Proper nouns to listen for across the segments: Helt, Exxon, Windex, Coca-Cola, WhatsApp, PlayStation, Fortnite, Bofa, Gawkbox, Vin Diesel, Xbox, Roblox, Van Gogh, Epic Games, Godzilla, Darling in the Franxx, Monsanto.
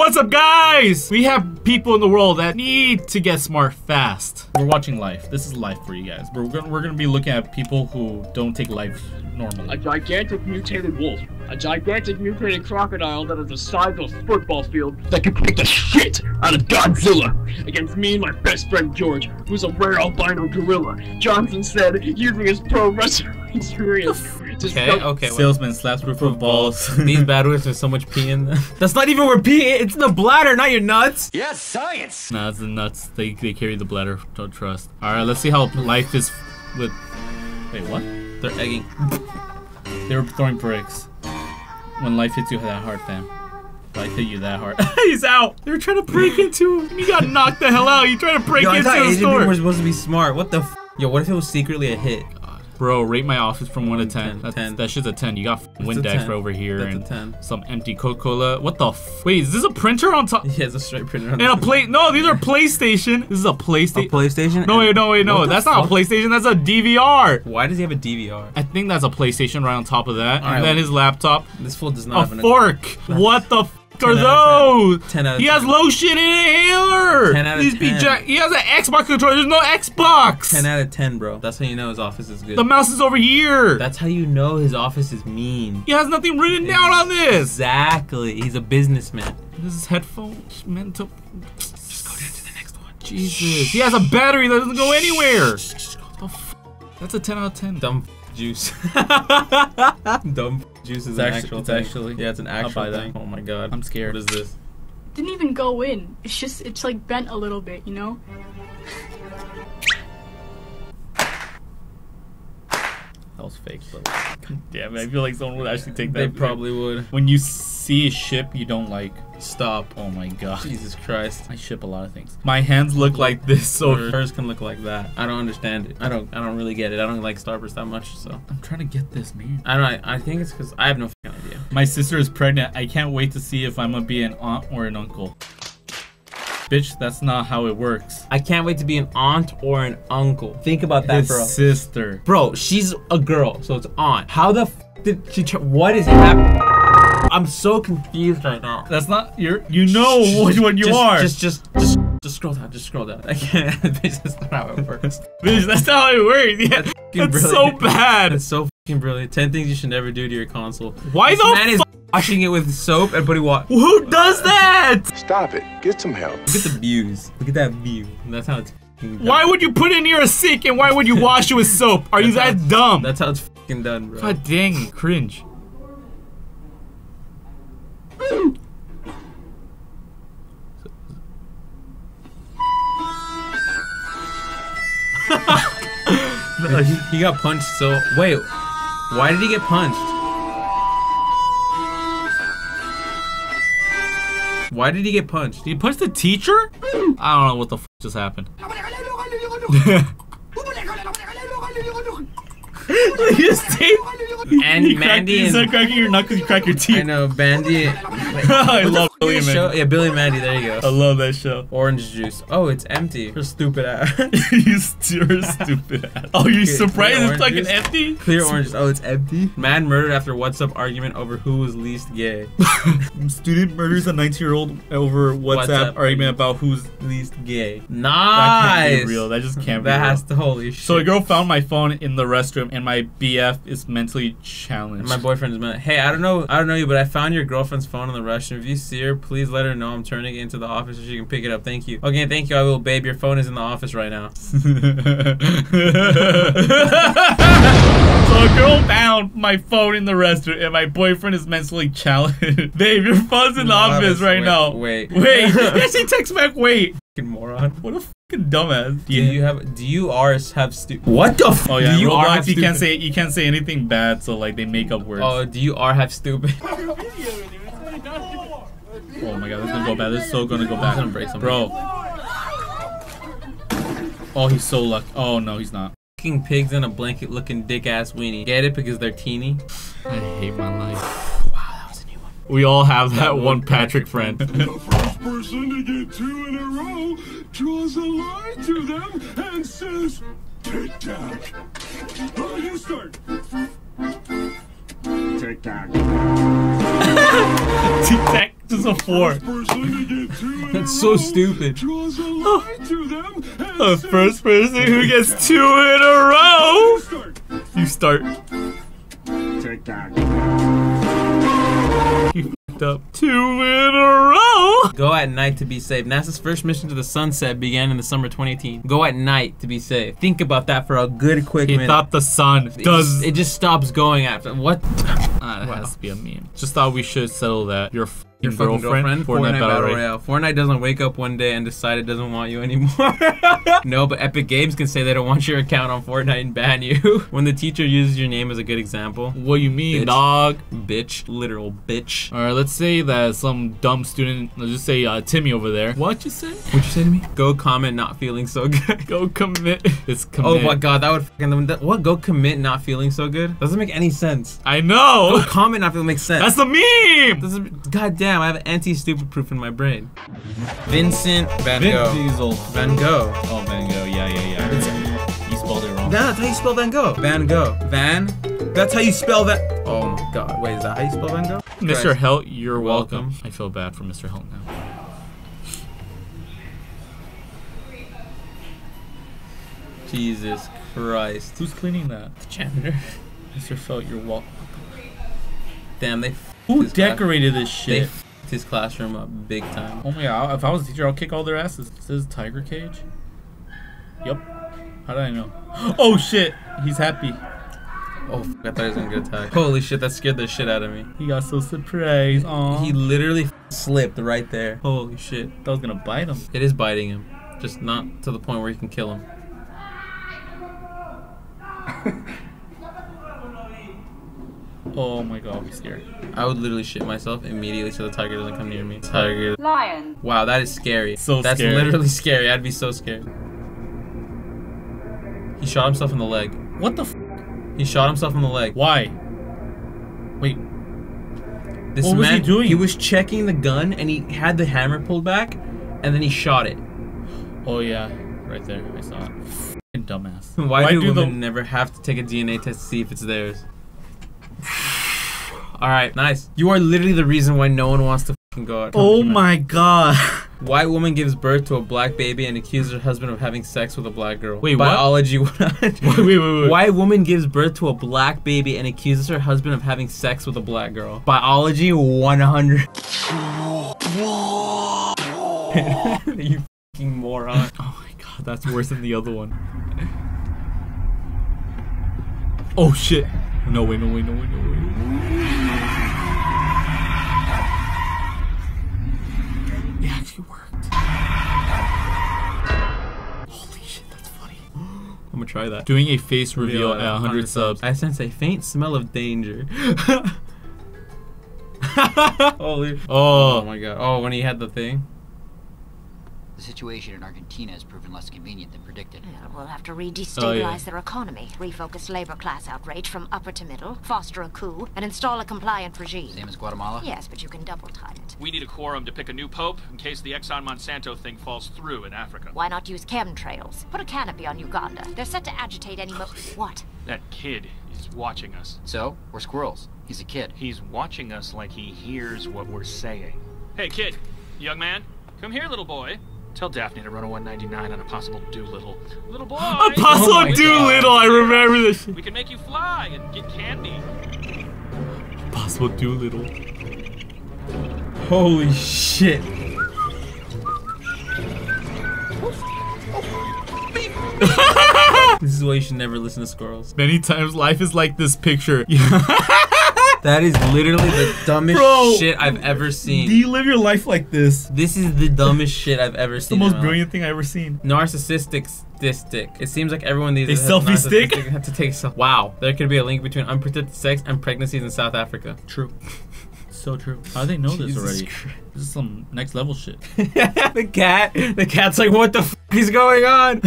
What's up, guys? We have people in the world that need to get smart fast. We're watching life. This is life for you guys. We're gonna be looking at people who don't take life normally. A gigantic mutated wolf. A gigantic mutated crocodile that is the size of a football field that can beat the shit out of Godzilla against me and my best friend George, who's a rare albino gorilla. Johnson said, using his pro wrestling experience. Okay. Salesman slaps roof of balls. These bad words are so much pee in them. That's not even where pee is. It's in the bladder, not your nuts. Yes, science. Nah, it's the nuts. They carry the bladder. Don't trust. All right, let's see how life is with... Wait, what? They're egging. They were throwing bricks. When life hits you that hard, fam. Life hit you that hard. He's out. They were trying to break into him. He got knocked the hell out. You trying to break into the store. We're supposed to be smart. What the f? Yo, what if it was secretly a hit? Bro, rate my office from 1 to 10. That shit's a 10. You got Windex right over here. That's and a 10. Some empty Coca-Cola. What the f? Wait, is this a printer on top? Yeah, it's a straight printer on top. And a play. No, these are PlayStation. This is a PlayStation. A PlayStation? No, wait, no, wait, no. That's not a PlayStation. That's a DVR. Why does he have a DVR? I think that's a PlayStation right on top of that. Right, and then his laptop. This fool does not have a fork. What the f? Are those? 10 out of 10. He has lotion inhaler. 10 out of 10. He has an Xbox controller. There's no Xbox. 10 out of 10, bro. That's how you know his office is good. The mouse is over here. That's how you know his office is mean. He has nothing written down on this. Exactly. He's a businessman. This is headphones meant to... Just go down to the next one. Jesus. He has a battery that doesn't go anywhere. The f that's a 10 out of 10. Dumb juice. Dumb juice is actually yeah, it's an actual thing. Oh my god, I'm scared. What is this? Didn't even go in. It's just it's like bent a little bit, you know. That was fake, but damn it, I feel like someone would actually take that. They probably would. When you see a ship you don't like, stop. Oh my god. Jesus Christ. I ship a lot of things. My hands look like this, so hers can look like that. I don't understand it. I don't really get it. I don't like Starburst that much, so I'm trying to get this, man. I think it's because I have no fucking idea. My sister is pregnant. I can't wait to see if I'm gonna be an aunt or an uncle. Bitch, that's not how it works. I can't wait to be an aunt or an uncle. Think about that, bro. His sister. Bro, she's a girl, so it's aunt. How the f did she what is happening? I'm so confused right now. That's not your. You know what you are. Just scroll down. Just scroll down. I can't. Bitch, that's not how it works. Bitch, that's not how it works. Yeah, that's so bad. It's so fucking brilliant. 10 things you should never do to your console. Why the man is washing it with soap and putting water. Who does that? Stop it. Get some help. Look at the views. Look at that view. That's how it's. Why would you put it near a sink and why would you wash it with soap? Are you that dumb? That's how it's fucking done, bro. God dang, cringe. He got punched, so wait, why did he get punched? Why did he get punched? Did he punch the teacher? I don't know what the f just happened. And you Mandy and cracking your knuckles, you crack your teeth. I know, Bandy. I love Billy and Mandy. Yeah, Billy and Mandy. There you go. I love that show. Orange juice. Oh, it's empty. You're stupid ass. You're stupid ass. Oh, you're surprised it's fucking empty? Clear orange. Oh, it's empty. Man murdered after WhatsApp argument over who was least gay. Student murders a 19-year-old over WhatsApp argument about who's least gay. Nice. That can't be real. That just can't be real. That has to holy shit. So a girl found my phone in the restroom, and my BF is mentally challenged. And my boyfriend's like, hey, I don't know you, but I found your girlfriend's phone in the restroom. If you see her, please let her know I'm turning it into the office so she can pick it up. Thank you. Okay, thank you. I will, babe. Your phone is in the office right now. So a girl found my phone in the restroom, and my boyfriend is mentally challenged. Babe, your phone's in the office right now. Wait. Yeah, she texts back. Wait. Moron. What a fucking dumbass. Do you have stupid? What the f? Oh yeah, do you Roblox, have you can't say anything bad, so like they make up words. Oh, do you have stupid? Oh my god, this is gonna go bad. This is so gonna go bad. I'm gonna break something. Bro. Oh, he's so lucky. Oh no, he's not. Fucking pigs in a blanket looking dick ass weenie. Get it because they're teeny. I hate my life. Wow, that was a new one. We all have that one Patrick friend. Person to get 2 in a row draws a line to them and says, "Tic Tac." Oh, you start. Tic Tac. Tic Tac. This is a 4. That's so stupid. The first person who gets 2 in a row. You start. Take that. You fucked up. 2 in a row. Go at night to be safe. NASA's first mission to the sunset began in the summer 2018. Go at night to be safe. Think about that for a good quick minute. He thought the sun does. It just stops going after. What? That has to be a meme. Just thought we should settle that. Your girlfriend? Fortnite Battle Royale. Fortnite doesn't wake up one day and decide it doesn't want you anymore. No, but Epic Games can say they don't want your account on Fortnite and ban you. When the teacher uses your name as a good example. What do you mean, bitch, dog? Bitch. Literal bitch. Alright, let's say that some dumb student, let's just say Timmy over there. What'd you say? What'd you say to me? Go comment not feeling so good. Go commit. It's commit. Oh my god, that would fucking... What? Go commit not feeling so good? Doesn't make any sense. I know! Go comment not feeling makes sense. That's the meme! God damn. I have anti-stupid proof in my brain. Vincent Van Gogh. Vin Diesel. Van Gogh. Oh, Van Gogh. Yeah. You spelled it wrong. No, that's how you spell Van Gogh. Van Gogh. Van. That's how you spell that. Oh my god. Wait, is that how you spell Van Gogh? Mr. Helt, you're welcome. I feel bad for Mr. Helt now. Jesus Christ. Who's cleaning that? The janitor. Mr. Helt, you're welcome. Damn, they. Who decorated this shit? They f***ed his classroom up big time. Oh my god, if I was a teacher, I'll kick all their asses. It says tiger cage? Yep. How did I know? Oh shit! He's happy. Oh, f***, I thought he was gonna get attacked. Holy shit, that scared the shit out of me. He got so surprised. Aww. He literally slipped right there. Holy shit. That was gonna bite him. It is biting him. Just not to the point where you can kill him. Oh my god, I'm scared. I would literally shit myself immediately so the tiger doesn't come near me. Tiger. Lion. Wow, that is scary. So that's scary. That's literally scary. I'd be so scared. He shot himself in the leg. What the f? He shot himself in the leg. Why? Wait. This what man, was he doing? He was checking the gun and he had the hammer pulled back and then he shot it. Oh yeah, right there. I saw it. F***ing dumbass. Why do women never have to take a DNA test to see if it's theirs? Alright, nice. You are literally the reason why no one wants to f***ing go out. Oh my god. White woman gives birth to a black baby and accuses her husband of having sex with a black girl. Wait, biology what? Wait. White woman gives birth to a black baby and accuses her husband of having sex with a black girl. Biology 100. You f***ing moron. Oh my god, that's worse than the other one. Oh shit. No way. It actually worked. Holy shit, that's funny. I'm gonna try that. Doing a face reveal at 100 subs. I sense a faint smell of danger. Holy. Oh my god. Oh, when he had the thing. The situation in Argentina has proven less convenient than predicted. We'll have to re-destabilize their economy, refocus labor class outrage from upper to middle, foster a coup, and install a compliant regime. Same as Guatemala? Yes, but you can double time it. We need a quorum to pick a new pope in case the Exxon Monsanto thing falls through in Africa. Why not use chemtrails? Put a canopy on Uganda. They're set to agitate any What? That kid is watching us. So? We're squirrels. He's a kid. He's watching us like he hears what we're saying. Hey kid, young man, come here little boy. Tell Daphne to run a 199 on Apostle Doolittle. Little boy! Apostle Doolittle! I remember this! We can make you fly and get candy. Apostle Doolittle. Holy shit. This is why you should never listen to squirrels. Many times life is like this picture. That is literally the dumbest shit I've ever seen. Do you live your life like this? This is the dumbest shit I've ever seen. The most brilliant thing I've ever seen. Narcissistic stick. It seems like everyone these days selfie stick have to take a selfie. Wow. There could be a link between unprotected sex and pregnancies in South Africa. True. So true. How do they know this already? This is some next level shit. The cat's like, what the f is going on?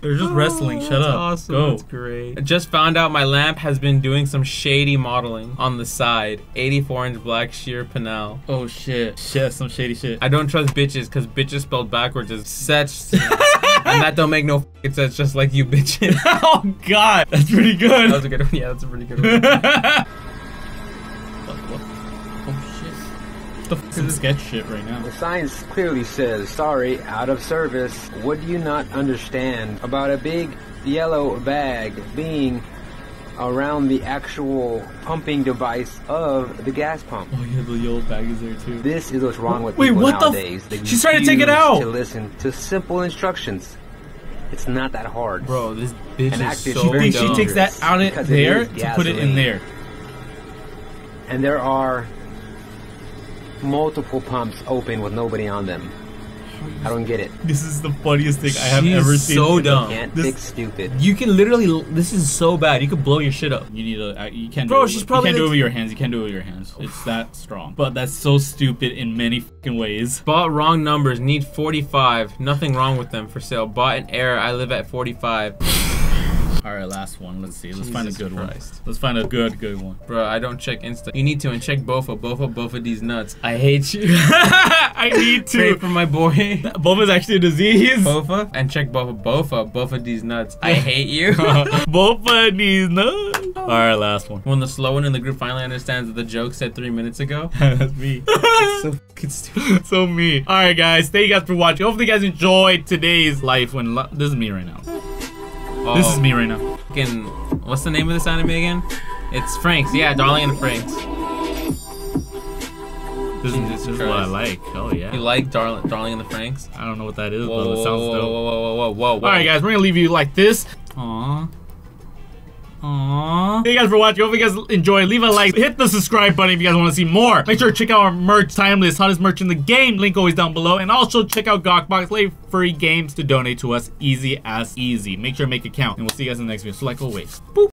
They're just wrestling. Shut up. Awesome. Go. That's great. I just found out my lamp has been doing some shady modeling on the side. 84-inch black sheer panel. Oh shit. Shit, some shady shit. I don't trust bitches because bitches spelled backwards is such. And that don't make no f***ing sense, just like you bitches. Oh god. That's pretty good. That was a good one. Yeah, that's a pretty good one. What? Oh shit. the f some sketch shit right now. The science clearly says, sorry, out of service. What do you not understand about a big yellow bag being around the actual pumping device of the gas pump? Oh yeah, the yellow bag is there too. This is what's wrong with people nowadays. Wait, what the f? She's trying to take it out! To listen to simple instructions. It's not that hard. Bro, this bitch is so dumb. She takes that out of there to put it in there. And there are multiple pumps open with nobody on them. I don't get it. This is the funniest thing I have ever seen. So dumb. Can't fix stupid. You can literally. This is so bad. You can blow your shit up. You need a. You can't. Bro, she's probably. You can't do it with your hands. You can't do it with your hands. It's that strong. But that's so stupid in many fucking ways. Bought wrong numbers. Need 45. Nothing wrong with them for sale. Bought an error. I live at 45. All right, last one. Let's see. Let's find a good one. Let's find a good one. Bro, I don't check Insta. You need to, and check Bofa. Bofa these nuts. I hate you. I need to. Pray for my boy. Bofa's actually a disease. Bofa, and check Bofa. Bofa these nuts. I hate you. Bofa these nuts. All right, last one. When the slow one in the group finally understands that the joke said 3 minutes ago. That's me. It's so fucking stupid. So me. All right, guys. Thank you guys for watching. Hopefully, you guys enjoyed today's life. When this is me right now. This is me right now. Fucking, what's the name of this anime again? It's Franxx. Yeah, Darling in the Franxx. This is what I like. Oh yeah. You like Darling in the Franxx? I don't know what that is, but it sounds dope. Whoa. All right, guys, we're gonna leave you like this. Aww. Aww. Thank you guys for watching. Hope you guys enjoyed. Leave a like. Hit the subscribe button if you guys want to see more. Make sure to check out our merch time list. Hottest merch in the game. Link always down below. And also check out Gawkbox. Play free games to donate to us. Easy as easy. Make sure to make an account. And we'll see you guys in the next video. So like always. Boop.